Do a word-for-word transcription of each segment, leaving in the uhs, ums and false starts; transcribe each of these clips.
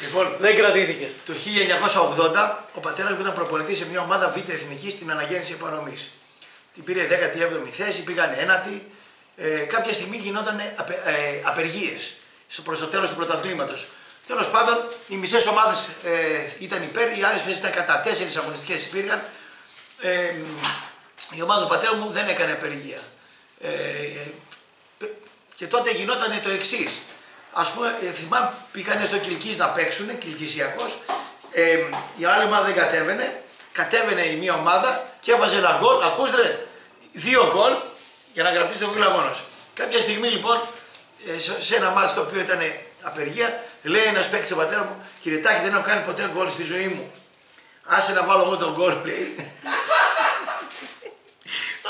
Λοιπόν, δεν κρατήθηκε. Το χίλια εννιακόσια ογδόντα ο πατέρας μου ήταν προπονητής σε μια ομάδα Β' Εθνικής στην αναγέννηση Επανομής. Την πήρε δέκατη έβδομη θέση, πήγανε ένατη. Ε, κάποια στιγμή γινόταν απε, ε, απεργίες προς το τέλος του πρωταθλήματος. Τέλος πάντων, οι μισές ομάδες ε, ήταν υπέρ, οι άλλες μισές ήταν κατά. Τέσσερις αγωνιστικές υπήρχαν. Ε, η ομάδα του πατέρα μου δεν έκανε απεργία. Ε, και τότε γινόταν το εξής. Ας πούμε, θυμάμαι, πήγανε στο Κιλκύς να παίξουν, Κιλκυσιακός. Ε, η άλλη ομάδα δεν κατέβαινε. Κατέβαινε η μία ομάδα και έβαζε ένα γκολ. Ακούς ρε, δύο γκολ για να γραφτεί στο βούλα μόνος. Κάποια στιγμή λοιπόν, σε ένα μάτι το οποίο ήταν απεργία, λέει ένας παίκτης στον πατέρα μου: «Κύριε Τάκη, δεν έχω κάνει ποτέ γκολ στη ζωή μου. Άσε να βάλω εγώ τον γκολ», λέει.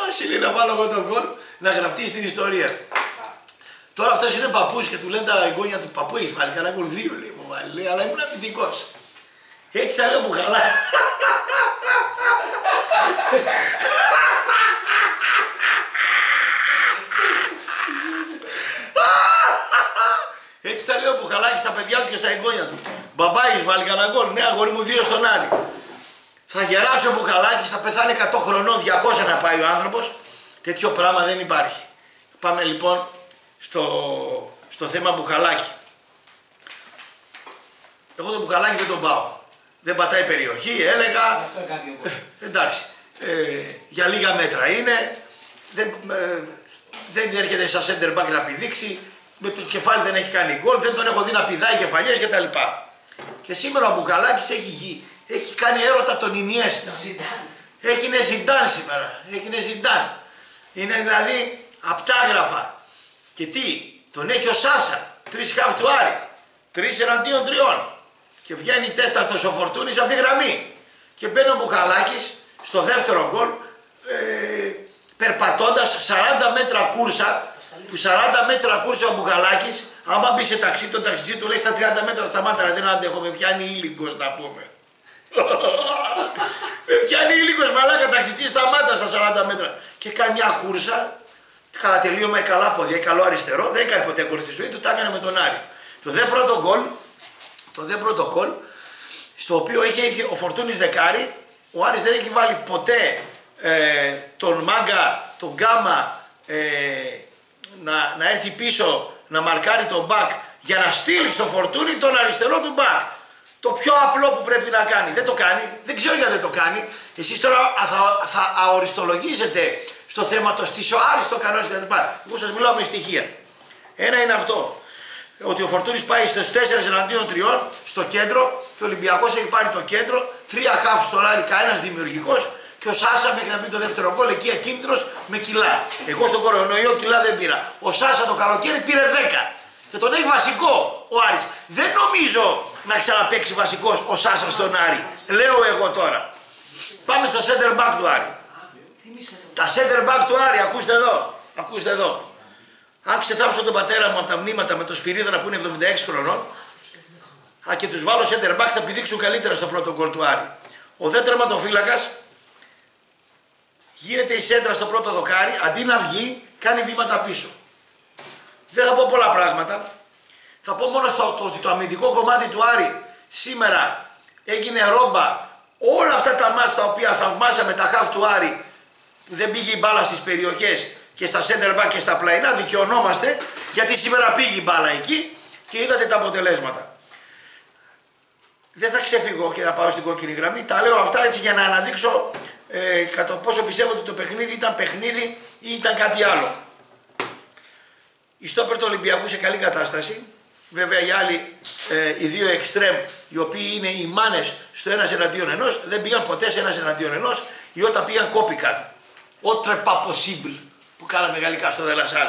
«Άσε», λέει, «να βάλω εγώ τον γκολ, να γραφτεί στην ιστορία». Τώρα αυτός είναι παππούς και του λένε τα εγγόνια του: «Παππού, έχεις βάλει καλά γκολ?» «Δύο», λέει, «μου βάλει», λέει, «αλλά ήμουν αμυντικός». Έτσι τα λέω Μπουχαλάκη. Έτσι τα λέω Μπουχαλάκη στα παιδιά του και στα εγγόνια του. «Μπαμπά, έχεις βάλει κανένα γκολ?» «Ναι, αγόρι μου, δύο στον άλλη». Θα γεράσει ο Μπουχαλάκης, θα πεθάνει εκατό χρονών, διακόσια να πάει ο άνθρωπος. Τέτοιο πράγμα δεν υπάρχει. Πάμε λοιπόν στο, στο θέμα Μπουχαλάκη. Εγώ τον Μπουχαλάκη δεν τον πάω. Δεν πατάει περιοχή, έλεγα. Αυτό είναι κάτι. Εντάξει. Ε, για λίγα μέτρα είναι. Δεν, ε, δεν έρχεται σαν center back να πηδήξει. Με το κεφάλι δεν έχει κάνει γκολ. Δεν τον έχω δει να πηδάει κεφαλιές κτλ. Και, και σήμερα ο Μπουχαλάκης έχει γη. Έχει κάνει έρωτα τον Ινιέστα. Έχει είναι Ζιντάν σήμερα. Έχει είναι Ζιντάν. Είναι δηλαδή απτάγραφα. Και τι, τον έχει ο Σάσα. Τρεις χαφ του Άρη. Τρεις εναντίον τριών. Και βγαίνει τέταρτος ο Φορτούνης από τη γραμμή. Και μπαίνει ο Μπουχαλάκης στο δεύτερο γκολ, ε, περπατώντας σαράντα μέτρα κούρσα. Που σαράντα μέτρα κούρσα ο Μπουχαλάκης, άμα μπει σε ταξί, τον ταξιτζή του λέει: «Στα τριάντα μέτρα σταμάτα, δεν αντέχω, με πιάνει ήλιγκος», να πούμε. «Με πιάνει ήλιγκος, μαλάκα, ταξιτζή, σταμάτα στα σαράντα μέτρα». Και κάνει μια κούρσα, καλά τελείωμα, καλά πόδια, καλό αριστερό. Δεν έκανε ποτέ γκολ στη ζωή του, τα έκανε με τον Άρη. Το δε πρώτο γκολ. Το δε πρώτο γκολ, στο οποίο είχε ο Φορτούνης δεκάρι, ο Άρης δεν έχει βάλει ποτέ ε, τον Μάγκα, τον Γκάμα ε, να, να έρθει πίσω να μαρκάρει τον μπακ για να στείλει στο Φορτούνη τον αριστερό του μπακ. Το πιο απλό που πρέπει να κάνει. Δεν το κάνει, δεν ξέρω γιατί δεν το κάνει. Εσείς τώρα θα, θα αοριστολογίζετε στο θέμα το στήσιο Άρης το κανόνες κτλ. Εγώ σας μιλάω με στοιχεία. Ένα είναι αυτό. Ότι ο Φορτούνης πάει στους τέσσερις εναντίον τριών στο κέντρο και ο Ολυμπιακός έχει πάρει το κέντρο. Τρία χάφους στον Άρη, κανένας δημιουργικός. Και ο Σάσα μέχρι να μπει το δεύτερο γκολ, εκεί ακίνδυνος με κιλά. Εγώ στον κορονοϊό κιλά δεν πήρα. Ο Σάσα το καλοκαίρι πήρε δέκα. Και τον έχει βασικό ο Άρης. Δεν νομίζω να ξαναπαίξει βασικός ο Σάσα στον Άρη. Λέω εγώ τώρα. Πάμε στα center back του Άρη. Τα center back του Άρη, ακούστε εδώ. Ακούστε εδώ. Αν ξεθάψω τον πατέρα μου από τα μνήματα με τον Σπυρίδρα που είναι εβδομήντα έξι χρονών, α, και τους βάλω center back, θα πηδήξουν καλύτερα στο πρώτο γκολ του Άρη. Ο δε τερματοφύλακας γίνεται η σέντρα στο πρώτο δοκάρι, αντί να βγει, κάνει βήματα πίσω. Δεν θα πω πολλά πράγματα. Θα πω μόνο στο, το, ότι το αμυντικό κομμάτι του Άρη σήμερα έγινε ρόμπα. Όλα αυτά τα μάτς τα οποία θαυμάσαμε τα χαφ του Άρη, που δεν πήγε η μπάλα στις περιοχές και στα center back και στα πλαϊνά, δικαιωνόμαστε, γιατί σήμερα πήγε η μπάλα εκεί και είδατε τα αποτελέσματα. Δεν θα ξεφύγω και θα πάω στην κόκκινη γραμμή. Τα λέω αυτά έτσι για να αναδείξω ε, κατά πόσο πιστεύω ότι το παιχνίδι ήταν παιχνίδι ή ήταν κάτι άλλο. Η στόπερ του Ολυμπιακού σε καλή κατάσταση. Βέβαια οι άλλοι, ε, οι δύο εξτρέμ, οι οποίοι είναι οι μάνες στο ένας εναντίον ενός, δεν πήγαν ποτέ σε ένας εναντίον ενός, ή όταν πήγαν κόπηκαν. Autre pas possible. Που κάναμε γαλλικά στο Δελασάλ.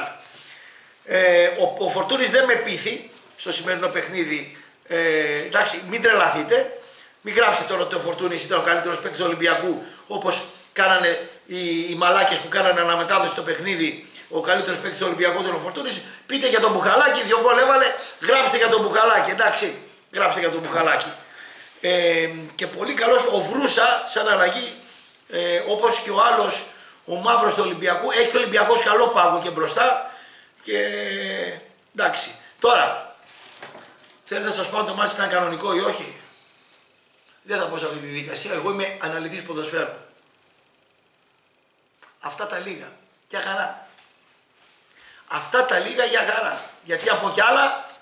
Ε, ο, ο Φορτούνης δεν με πείθει στο σημερινό παιχνίδι. Ε, εντάξει, μην τρελαθείτε. Μην γράψετε τώρα ότι ο Φορτούνης ήταν ο καλύτερος παίκτης του Ολυμπιακού, όπως κάνανε οι, οι μαλάκες που κάνανε αναμετάδοση στο παιχνίδι. Ο καλύτερος παίκτης του Ολυμπιακού ήταν ο Φορτούνης. Πείτε για τον Μπουχαλάκη, δυο γκολ έβαλε. Γράψτε για τον Μπουχαλάκη. Εντάξει, γράψτε για τον Μπουχαλάκη. Ε, και πολύ καλός ο Βρούσα σαν αλλαγή, ε, όπως και ο άλλος. Ο μαύρος του Ολυμπιακού, έχει ο Ολυμπιακός καλό πάγο και μπροστά και εντάξει. Τώρα, Θέλετε να σας πω αν το μάτς ήταν κανονικό ή όχι. Δεν θα πω σε αυτή τη δικασία. Εγώ είμαι αναλυτής ποδοσφαίρου. Αυτά τα λίγα. Για χαρά. Αυτά τα λίγα για χαρά. Γιατί από κι άλλα